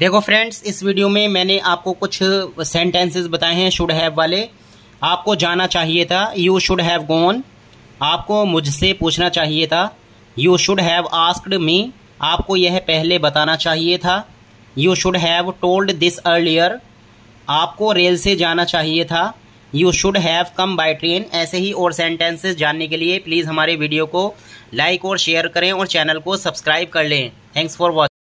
देखो फ्रेंड्स, इस वीडियो में मैंने आपको कुछ सेंटेंसेस बताए हैं शुड हैव वाले। आपको जाना चाहिए था, यू शुड हैव गॉन। आपको मुझसे पूछना चाहिए था, you should have asked me. आपको यह पहले बताना चाहिए था, you should have told this earlier. आपको रेल से जाना चाहिए था, you should have come by train. ऐसे ही और सेंटेंसेस जानने के लिए प्लीज़ हमारे वीडियो को लाइक और शेयर करें और चैनल को सब्सक्राइब कर लें। Thanks for watching.